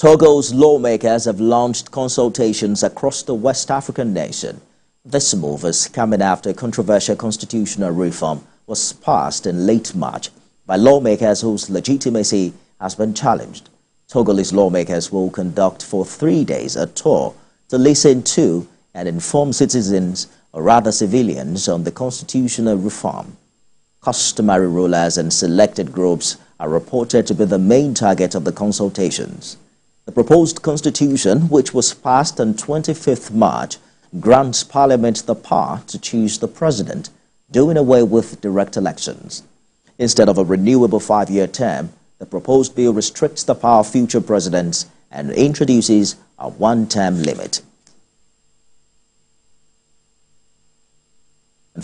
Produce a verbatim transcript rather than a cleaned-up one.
Togo's lawmakers have launched consultations across the West African nation. This move is coming after a controversial constitutional reform was passed in late March by lawmakers whose legitimacy has been challenged. Togolese lawmakers will conduct for three days a tour to listen to and inform citizens, or rather civilians, on the constitutional reform. Customary rulers and selected groups are reported to be the main target of the consultations. The proposed constitution, which was passed on the twenty-fifth of March, grants parliament the power to choose the president, doing away with direct elections. Instead of a renewable five-year term, the proposed bill restricts the power of future presidents and introduces a one-term limit.